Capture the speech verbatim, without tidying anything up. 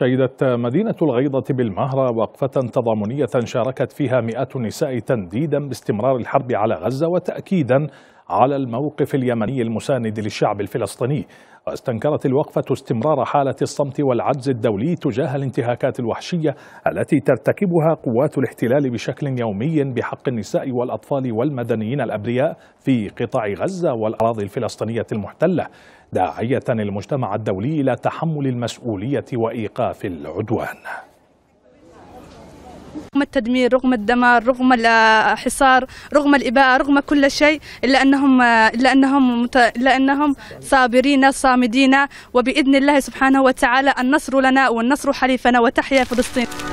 شهدت مدينة الغيضة بالمهرة وقفة تضامنية شاركت فيها مئات النساء تنديدا باستمرار الحرب على غزة وتأكيدا على الموقف اليمني المساند للشعب الفلسطيني. واستنكرت الوقفة استمرار حالة الصمت والعجز الدولي تجاه الانتهاكات الوحشية التي ترتكبها قوات الاحتلال بشكل يومي بحق النساء والأطفال والمدنيين الأبرياء في قطاع غزة والأراضي الفلسطينية المحتلة، داعية المجتمع الدولي إلى تحمل المسؤولية وإيقاف العدوان. رغم التدمير، رغم الدمار، رغم الحصار، رغم الإباءة، رغم كل شيء، إلا أنهم إلا أنهم إلا أنهم صابرين صامدين، وبإذن الله سبحانه وتعالى النصر لنا والنصر حليفنا، وتحيا فلسطين.